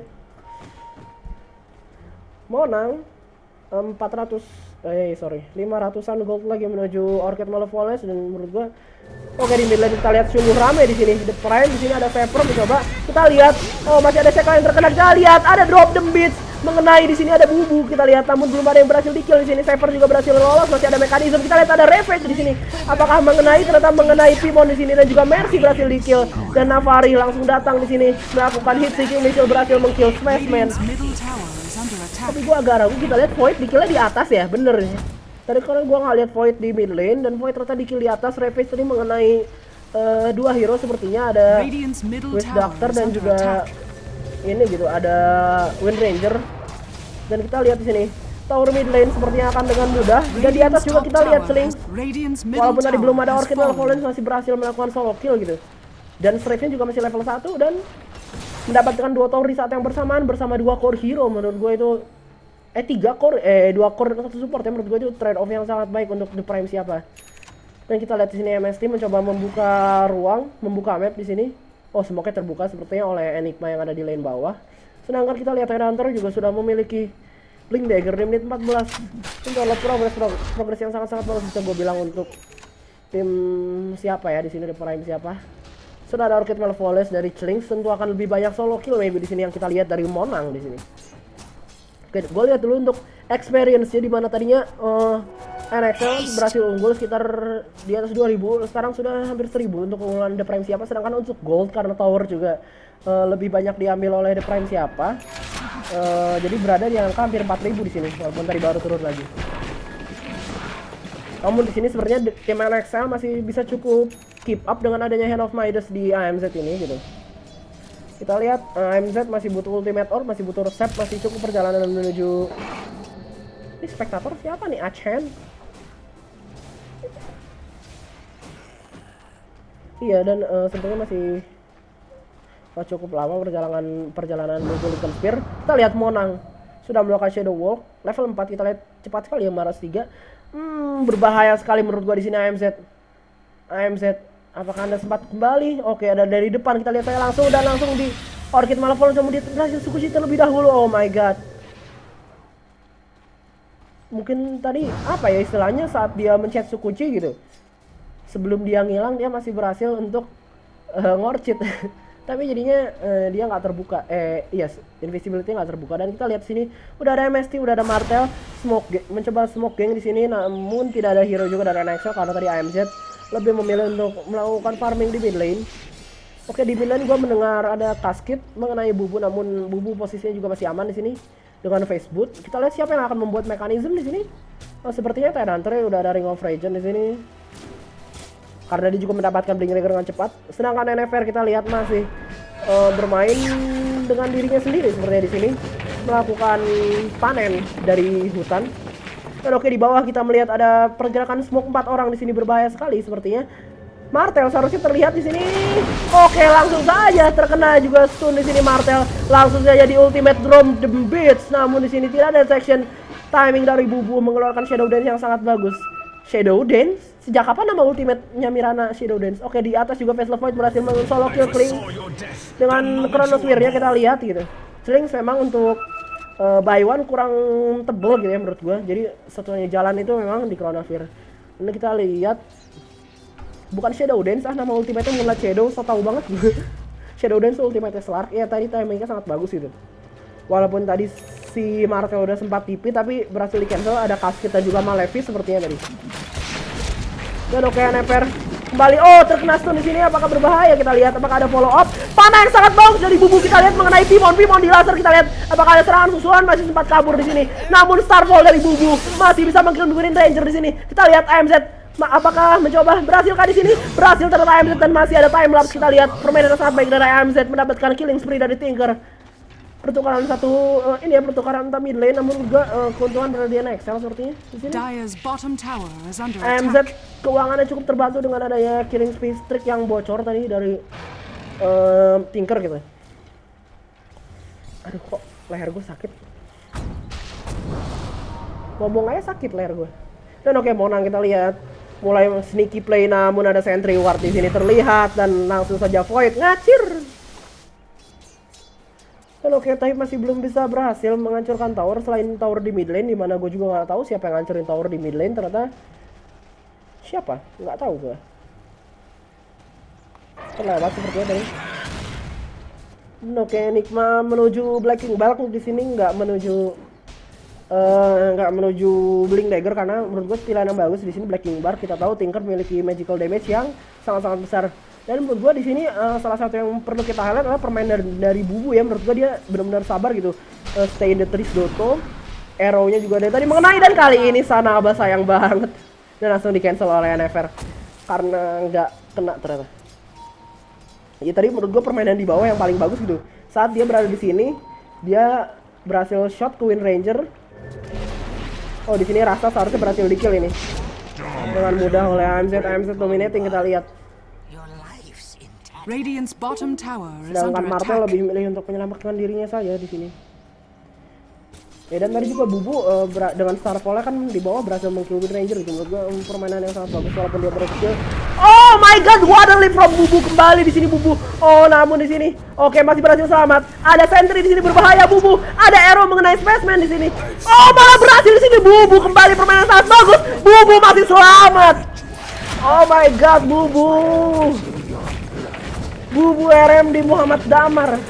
Monang empat ratus eh sorry lima ratusan gold lagi menuju Orchid Malevolence, dan menurut gue oke di mid lane kita lihat sungguh rame di sini. The Prime di sini ada Saber mencoba. Kita lihat oh masih ada Shackle yang terkena. Kita lihat ada drop the beat mengenai di sini ada Bubu kita lihat, namun belum ada yang berhasil di-kill di sini. Saber juga berhasil lolos, masih ada mekanisme. Kita lihat ada Ravage di sini. Apakah mengenai? Ternyata mengenai Pimon di sini, dan juga Mercy berhasil di-kill, dan Navari langsung datang di sini melakukan hit seeking missile berhasil meng-kill Smashman. Tapi gua agak ragu, kita lihat Void di-kill di atas ya, bener ya. Tadi karena gua nggak lihat Void di mid lane, dan Void ternyata di-kill di atas. Ravage tadi mengenai uh, dua hero sepertinya, ada Witch Doctor dan juga ini gitu, ada Windranger. Dan kita lihat di sini tower mid lane sepertinya akan dengan mudah. Dan di atas juga kita lihat Sling, walaupun tadi belum ada Orchid Malevolence masih berhasil melakukan solo kill gitu. Dan Strike-nya juga masih level satu dan mendapatkan dua tower di saat yang bersamaan bersama dua core hero. Menurut gue itu eh tiga core eh dua core dan satu support ya, menurut gue itu trade off yang sangat baik untuk The Prime siapa. Dan kita lihat di sini M S T mencoba membuka ruang, membuka map di sini. Oh, semuanya terbuka sepertinya oleh Enigma yang ada di lane bawah. Sedangkan kita lihat Tidehunter juga sudah memiliki Blink Dagger di menit empat belas. Itu adalah progres, progres yang sangat-sangat bagus bisa gue bilang untuk tim siapa ya di sini, The Prime siapa. Sudah ada Orchid Malevolence dari Celing, tentu akan lebih banyak solo kill maybe di sini yang kita lihat dari Monang di sini. Oke, gue lihat dulu untuk experience-nya di mana tadinya uh, N X L berhasil unggul sekitar di atas dua ribu, sekarang sudah hampir seribu untuk unggulan The Prime siapa. Sedangkan untuk gold karena tower juga uh, lebih banyak diambil oleh The Prime siapa, uh, jadi berada di angka hampir empat ribu di sini walaupun tadi baru turun lagi. Namun di sini sebenarnya tim N X L masih bisa cukup keep up dengan adanya Hand of Midas di A M Z ini gitu. Kita lihat uh, A M Z masih butuh ultimate orb, masih butuh resep, masih cukup perjalanan menuju ini spektator siapa nih Achen. Iya, dan uh, sebetulnya masih oh, cukup lama perjalanan perjalanan menuju Lycan Spear. Kita lihat Monang sudah melakukan Shadow Walk level empat. Kita lihat cepat sekali ya, lima ratus tiga. Hmm, berbahaya sekali menurut gua di sini A M Z. A M Z, apakah Anda sempat kembali? Oke, ada dari depan kita lihat saya langsung dan langsung di Orchid Malevolence kemudian berhasil Sukushi terlebih dahulu. Oh my god. Mungkin tadi apa ya istilahnya saat dia mencet Sukuchi gitu. Sebelum dia ngilang dia masih berhasil untuk uh, ngorcit. Tapi jadinya uh, dia nggak terbuka. Eh yes, invisibility nggak terbuka. Dan kita lihat sini udah ada M S T, udah ada Martel, smoke mencoba smoke gang di sini, namun tidak ada hero juga dari N X L karena tadi A M Z lebih memilih untuk melakukan farming di mid lane. Oke, di mid lane gue mendengar ada casket mengenai Bubu, namun Bubu posisinya juga masih aman di sini dengan face boot. Kita lihat siapa yang akan membuat mekanisme di sini. Oh, sepertinya Tidehunter udah ada Ring of Regen di sini, karena dia juga mendapatkan Blink Dagger dengan cepat. Sedangkan N F R kita lihat masih uh, bermain dengan dirinya sendiri sepertinya di sini, melakukan panen dari hutan. Dan oke, di bawah kita melihat ada pergerakan smoke empat orang di sini, berbahaya sekali sepertinya. Martel seharusnya terlihat di sini. Oke, langsung saja terkena juga stun di sini Martel. Langsung saja di ultimate drop the beats, namun di sini tidak ada detection. Timing dari Bubu mengeluarkan shadow dance yang sangat bagus. Shadow Dance. Sejak kapan nama ultimate-nya Mirana Shadow Dance? Oke, di atas juga Faceless Void berhasil men-solo kill Celing dengan Chronosphere-nya, kita lihat gitu. Celing memang untuk uh, buy one kurang tebel gitu ya menurut gua. Jadi satunya jalan itu memang di Chronosphere. Ini kita lihat bukan Shadow Dance, ah nama ultimate-nya bukan Shadow, so tau banget gue. Shadow Dance ultimate-nya Slark. Ya tadi timingnya sangat bagus gitu. Walaupun tadi si Martel udah sempat tipi tapi berhasil di cancel, ada kas kita juga sama Levi sepertinya tadi. Dan oke, N F R kembali. Oh, terkena stun di sini. Apakah berbahaya? Kita lihat apakah ada follow up. Panah yang sangat bagus dari Bubu. Kita lihat mengenai Pimon. Pimon di laser. Kita lihat apakah ada serangan susulan. Masih sempat kabur di sini. Namun Starfall dari Bubu masih bisa mengkill Windranger di sini. Kita lihat A M Z. Apakah mencoba berhasilkah di sini? Berhasil ternyata A M Z, dan masih ada time lapse. Kita lihat permainan sangat baik dari A M Z, mendapatkan killing spree dari Tinker. Pertukaran satu uh, ini ya, pertukaran antar mid lane, namun juga uh, keuntungan dari TEAMnxl sepertinya di sini. A M Z keuangannya cukup terbantu dengan adanya killing spree streak yang bocor tadi dari uh, Tinker gitu. Aduh, kok leher gue sakit. Ngomong aja sakit leher gue. Dan oke, okay, Monang kita lihat mulai sneaky play, namun ada sentry ward di sini terlihat dan langsung saja void ngacir. Oke, tapi masih belum bisa berhasil menghancurkan tower selain tower di mid lane, dimana gue juga nggak tahu siapa yang ngancurin tower di mid lane. Ternyata siapa? Nggak tahu gue. Terlewat sepertinya tadi. Oke, Enigma menuju Blacking Belt di sini, nggak menuju uh, nggak menuju Blink Dagger karena menurut gue pilihan yang bagus di sini Blacking Belt. Kita tahu Tinker memiliki magical damage yang sangat-sangat besar. Dan menurut gue di sini uh, salah satu yang perlu kita highlight adalah permainan dari, dari Bubu ya. Menurut gue dia benar-benar sabar gitu. Uh, stay in the trees Dota. Arrow-nya juga dari tadi mengenai, dan kali ini sana abah sayang banget. Dan langsung di cancel oleh N F R karena nggak kena ternyata. Ya tadi menurut gue permainan di bawah yang paling bagus gitu. Saat dia berada di sini, dia berhasil shot ke Windranger. Oh, di sini rasa seharusnya berhasil di kill ini dengan mudah oleh A M Z. A M Z dominating, kita lihat. Radiant's bottom tower is under attack. Martel lebih memilih untuk menyelamatkan dirinya saja di sini. Ya, dan tadi juga Bubu uh, dengan Starfall kan di bawah berhasil mengkill Windranger gitu. Menurut gue um, permainan yang sangat bagus walaupun dia berhasil. Oh my god, what a leap from Bubu kembali di sini Bubu. Oh, namun di sini oke, okay, masih berhasil selamat. Ada sentry di sini berbahaya Bubu. Ada arrow mengenai spaceman di sini. Oh, malah berhasil di sini Bubu kembali, permainan sangat bagus. Bubu masih selamat. Oh my god, Bubu. Bubu R M di Muhammad Damar.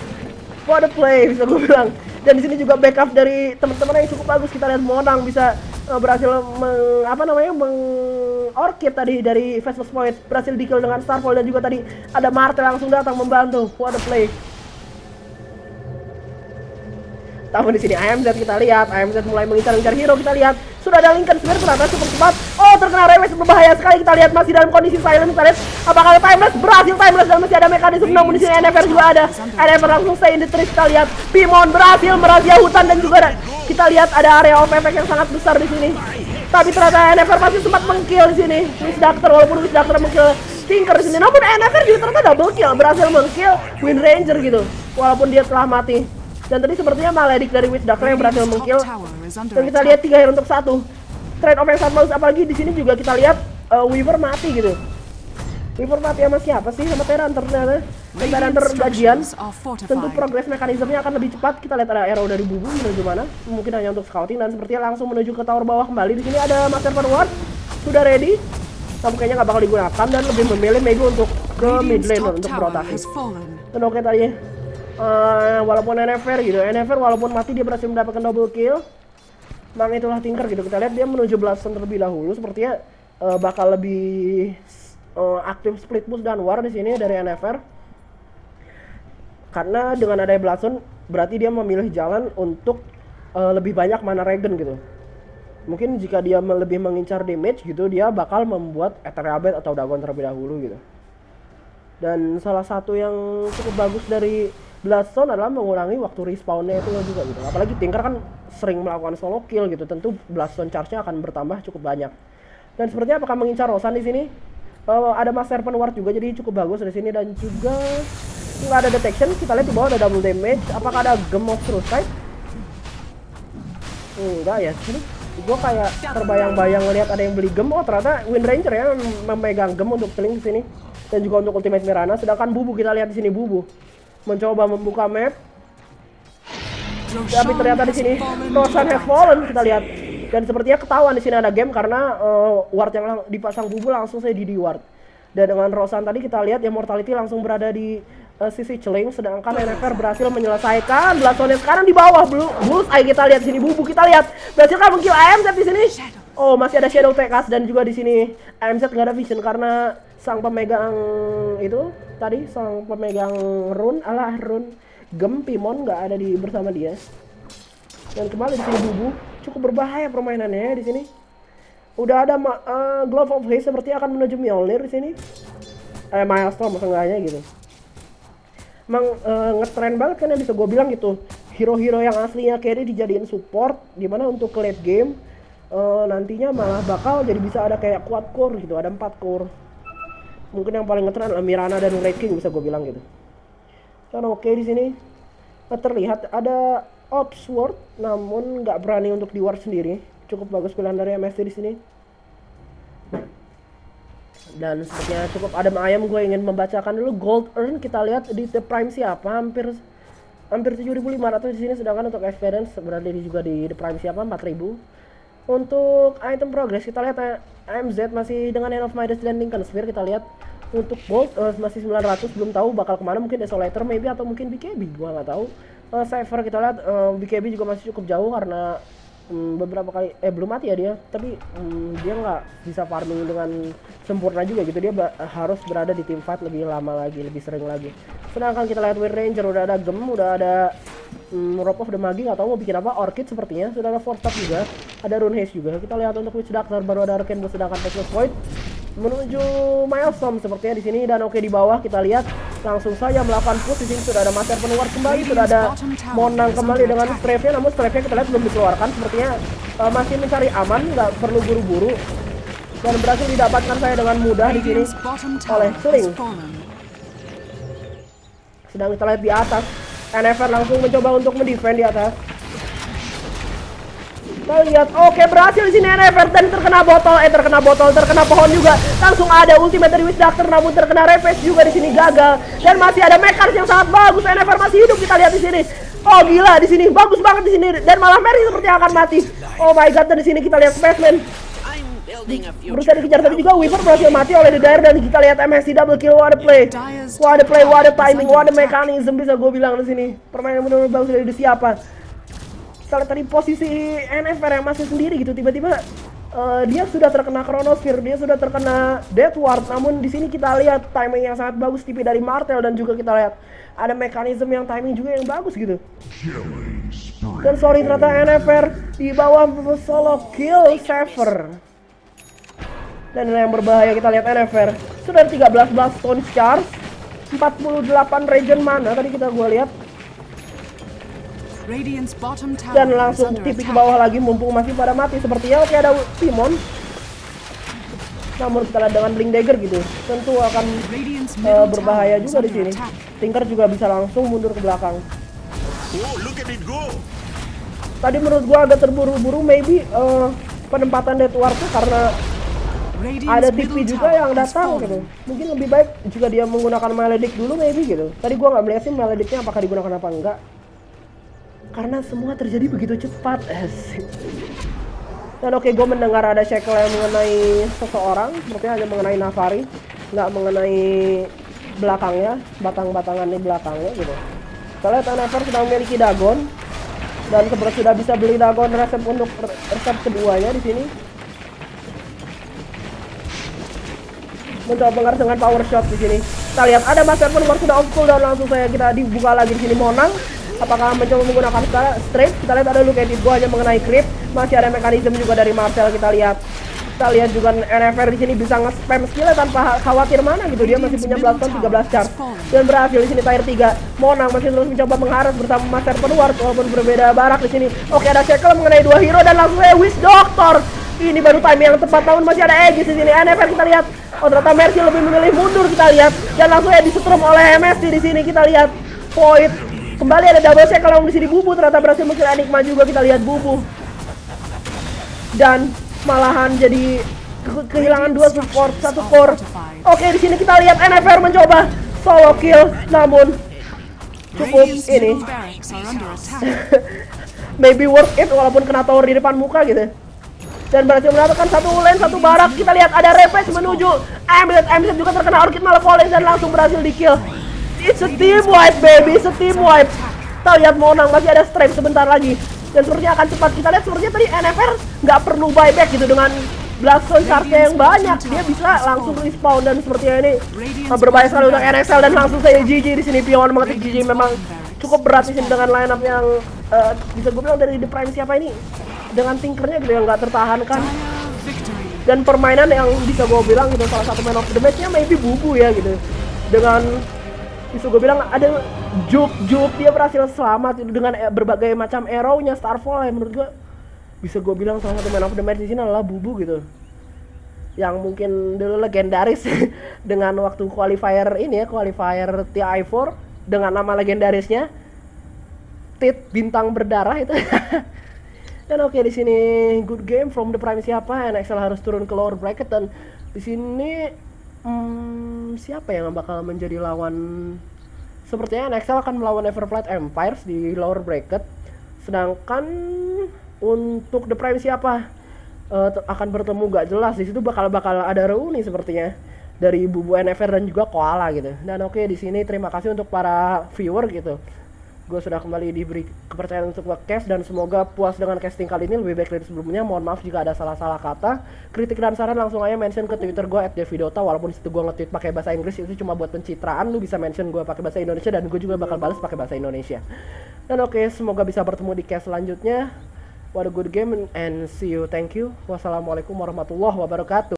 What a play bisa gue bilang. Dan di sini juga backup dari teman-teman yang cukup bagus. Kita lihat Monang bisa uh, berhasil meng, apa namanya mengorkit tadi dari Faceless Void, berhasil di-kill dengan Starfall, dan juga tadi ada Martel langsung datang membantu. What a play. Tapi di sini A M Z kita lihat A M Z mulai mengincar-incar hero. Kita lihat sudah ada Lycan sebenarnya, ternyata super cepat. Oh, terkena Remes, berbahaya sekali. Kita lihat masih dalam kondisi silent. Kita lihat apakah ada timeless, berhasil timeless, dan masih ada mekanisme. Namun di sini N F R juga ada. N F R langsung stay in the trees. Kita lihat Pimon berhasil merazia hutan, dan juga ada, kita lihat ada area of effect yang sangat besar di sini. Tapi ternyata N F R masih sempat mengkill di sini Witch Doctor, walaupun Witch Doctor mengkill Tinker di sini. Namun N F R juga ternyata double kill, berhasil mengkill Windranger gitu walaupun dia telah mati. Dan tadi sepertinya maledik dari Witch Doctor yang berhasil mengkill. Dan kita lihat tiga hero untuk satu. Trade off yang sangat bagus, apalagi di sini juga kita lihat uh, Weaver mati gitu. Weaver mati sama siapa sih? Sama Tidehunter ternyata. Tidehunter gajian. Tentu progres mekanismenya akan lebih cepat. Kita lihat ada arrow dari Bubu menuju mana? Mungkin hanya untuk scouting, dan sepertinya langsung menuju ke tower bawah kembali. Di sini ada Master Forward sudah ready. Tapi kayaknya nggak bakal digunakan, dan lebih memilih Mego untuk ke mid lane untuk berotasi. Dan oke tadi. Uh, walaupun N F R gitu, N F R walaupun mati dia berhasil mendapatkan double kill. Mang itulah Tinker gitu, kita lihat dia menuju belasan terlebih dahulu. Sepertinya uh, bakal lebih uh, aktif split push dan war di sini dari N F R. Karena dengan adanya belasan berarti dia memilih jalan untuk uh, lebih banyak mana regen gitu. Mungkin jika dia lebih mengincar damage gitu, dia bakal membuat Ethereal Blade atau Dagon terlebih dahulu gitu. Dan salah satu yang cukup bagus dari Blason adalah mengurangi waktu respawnnya itu juga gitu. Apalagi Tinker kan sering melakukan solo kill gitu, tentu Blason charge-nya akan bertambah cukup banyak. Dan sepertinya apakah mengincar Rosan di sini? Uh, ada Mas Serpent Ward juga, jadi cukup bagus di sini, dan juga nggak ada detection. Kita lihat di bawah ada double damage. Apakah ada Gem of True Sight? Enggak ya. gue kayak terbayang-bayang ngeliat ada yang beli gem, oh ternyata Windranger ya memegang gem untuk Celing di sini dan juga untuk ultimate Mirana. Sedangkan Bubu, kita lihat di sini Bubu mencoba membuka map, tapi ternyata di sini Roshan has fallen, kita lihat. Dan sepertinya ketahuan di sini ada game karena uh, ward yang lang dipasang Bubu langsung saya di ward. Dan dengan Roshan tadi kita lihat ya mortality langsung berada di uh, sisi Celing, sedangkan N F R berhasil menyelesaikan blasonnya sekarang di bawah blue. Bullseye kita lihat di sini, Bubu kita lihat berhasil kan mengkill A M Z di sini. Oh, masih ada Shadow Tekas dan juga di sini A M Z nggak ada vision karena sang pemegang itu tadi sang pemegang rune alah rune gem Pimon nggak ada di bersama dia. Dan kembali di sini Bubu cukup berbahaya permainannya di sini. Udah ada uh, Glove of Haze seperti akan menuju Mjolnir di sini. Eh Milestone seenggaknya gitu. Emang uh, ngetren banget kan, yang bisa gue bilang gitu. Hero-hero yang aslinya carry dijadiin support, dimana untuk late game uh, nantinya malah bakal jadi bisa ada kayak quad core gitu, ada empat core. Mungkin yang paling ngetren adalah Mirana dan Red King bisa gue bilang gitu. Karena oke di sini terlihat ada Ops Ward, namun nggak berani untuk di ward sendiri. Cukup bagus pilihan dari M S T di sini. Dan sepertinya cukup adem ayam. Gue ingin membacakan dulu gold earn kita lihat di The Prime siapa, hampir hampir tujuh ribu lima ratus di sini. Sedangkan untuk experience berada di juga di The Prime siapa empat ribu. Untuk item progress kita lihat A M Z masih dengan End of Midas dan Chronosphere. Kita lihat untuk gold uh, masih sembilan ratus, belum tahu bakal kemana, mungkin Desolator maybe atau mungkin B K B, gua nggak tahu. Uh, Cypher kita lihat uh, B K B juga masih cukup jauh karena um, beberapa kali eh belum mati ya dia, tapi um, dia nggak bisa farming dengan sempurna juga gitu, dia harus berada di tim fight lebih lama lagi, lebih sering lagi. Sedangkan kita lihat Windranger udah ada gem, udah ada um, Rope of the Magi, nggak tahu mau bikin apa, Orchid sepertinya sudah ada four star juga, ada Rune Haze juga. Kita lihat untuk Witch Doctor baru ada Arcane, sedangkan Faceless Void menuju Milestone sepertinya di sini. Dan oke di bawah kita lihat langsung saja melakukan push. Di sini sudah ada Master penawar kembali, sudah ada Monang kembali dengan strafe-nya, namun strafe-nya kita lihat belum dikeluarkan, sepertinya uh, masih mencari aman, nggak perlu buru-buru, dan berhasil didapatkan saya dengan mudah di sini oleh Sling. Sedang kita lihat di atas N F R langsung mencoba untuk mendefend di atas. Kita lihat, oke berhasil di sini N F R dan terkena botol, eh terkena botol, terkena pohon juga. Langsung ada ultimate dari Witch Doctor, namun terkena refresh juga di sini, gagal. Dan masih ada Mekars yang sangat bagus, N F R masih hidup, kita lihat di sini. Oh gila di sini, bagus banget di sini, dan malah Mercy sepertinya akan mati. Oh my god, dan di sini kita lihat Spaceman berusaha dikejar tapi juga Weaver berhasil mati oleh The Dire. Dan kita lihat M S T double kill, what a play, what a play, what a timing, what a mechanism bisa gue bilang di sini. Permainan benar-benar bagus dari siapa. Kita lihat tadi posisi N F R yang masih sendiri gitu, tiba-tiba uh, dia sudah terkena Chronosphere, dia sudah terkena Death Ward, namun di sini kita lihat timing yang sangat bagus tipe dari Martel, dan juga kita lihat ada mekanisme yang timing juga yang bagus gitu. Dan sorry ternyata N F R di bawah solo kill Saber. Dan yang berbahaya kita lihat N F R sudah tiga belas blast stone charge, empat puluh delapan regen mana tadi kita gua lihat. Dan langsung tipe ke bawah lagi mumpung masih pada mati sepertinya. Oke ada Pimon, namun setelah dengan Blink Dagger gitu tentu akan uh, berbahaya juga di sini. Tinker juga bisa langsung mundur ke belakang. Tadi menurut gua agak terburu-buru maybe uh, penempatan Death Ward karena ada T P juga yang datang gitu. Mungkin lebih baik jika dia menggunakan Maledict dulu maybe gitu. Tadi gua nggak melihat sih Maledictnya apakah digunakan apa enggak, karena semua terjadi begitu cepat. Dan oke, gue mendengar ada shackle yang mengenai seseorang, sepertinya hanya mengenai Nafari, nggak mengenai belakangnya, batang-batangannya belakangnya gitu. Kita lihat Nafar sudah memiliki Dagon dan seperti sudah bisa beli Dagon resep untuk resep keduanya di sini. Mencoba pengaruh dengan power shot di sini. Kita lihat ada Master penawar sudah off cooldown, langsung saya kita dibuka lagi di sini Monang. Apakah mencoba menggunakan strip? Kita lihat ada Luke edit gua aja mengenai creep. Masih ada mekanisme juga dari Marcel, kita lihat. Kita lihat juga N F R di sini bisa nge-spam skill tanpa khawatir mana gitu. Dia masih punya blaston tiga belas charge. Dan berhasil di sini tier tiga. Monang masih terus mencoba mengharap bersama Master Penward walaupun berbeda barak di sini. Oke, ada Shackle mengenai dua hero dan langsung Witch Doctor. Ini baru timing yang tepat, tahun masih ada Aegis di sini. N F R kita lihat. Oh, ternyata Mercy lebih memilih mundur, kita lihat. Dan langsung ya disetrum oleh M S T di sini, kita lihat. Void kembali ada double check kalau di sini Bubu ternyata berhasil mengkill Enigma juga, kita lihat Bubu. dan malahan jadi ke kehilangan dua support, satu core. Oke, di sini kita lihat N F R mencoba solo kill, namun cukup ini. Maybe worth it walaupun kena tower di depan muka gitu. Dan berhasil mendapatkan satu lane, satu barak. Kita lihat ada reflex menuju A M Z. A M Z juga terkena Orchid Malevolence dan langsung berhasil di kill. It's a team wipe baby, it's a team wipe. Kita lihat Monang masih ada strafe sebentar lagi, dan sepertinya akan cepat. Kita lihat sepertinya tadi N F R nggak perlu buyback gitu, dengan Blackstone charge-nya yang banyak dia bisa langsung respawn, dan sepertinya ini berbahaya sekali untuk N X L dan langsung saya G G di sini. Pimon mengetik G G memang cukup berat di sini dengan lineup yang uh, bisa gue bilang dari The Prime siapa ini, dengan tinkernya gitu yang nggak tertahankan, dan permainan yang bisa gue bilang gitu salah satu man of the match-nya maybe Bubu ya gitu, dengan bisa gue bilang ada juke-juke dia berhasil selamat gitu dengan berbagai macam arrow-nya Starfall yang menurut gue bisa gue bilang salah satu man of the match di sini adalah Bubu gitu, yang mungkin dulu legendaris dengan waktu qualifier ini ya, qualifier T I four dengan nama legendarisnya Tit bintang berdarah itu. Dan oke, di sini good game from The Prime siapa? N X L harus turun ke lower bracket, dan di sini hmm, siapa yang bakal menjadi lawan? Sepertinya N X L akan melawan Everflight Empires di lower bracket, sedangkan untuk The Prime siapa uh, akan bertemu gak jelas. Di situ bakal bakal ada reuni sepertinya dari Bubu, N F R, dan juga Koala gitu. Dan oke, di sini terima kasih untuk para viewer gitu. Gue sudah kembali diberi kepercayaan untuk nge-cast, dan semoga puas dengan casting kali ini, lebih baik dari sebelumnya. Mohon maaf jika ada salah-salah kata, kritik dan saran langsung aja mention ke Twitter gue at jvidota. Walaupun disitu gue nge-tweet pakai bahasa Inggris itu cuma buat pencitraan, lu bisa mention gue pakai bahasa Indonesia dan gue juga bakal balas pakai bahasa Indonesia. Dan oke, semoga bisa bertemu di cast selanjutnya. What a good game and see you, thank you. Wassalamualaikum warahmatullahi wabarakatuh.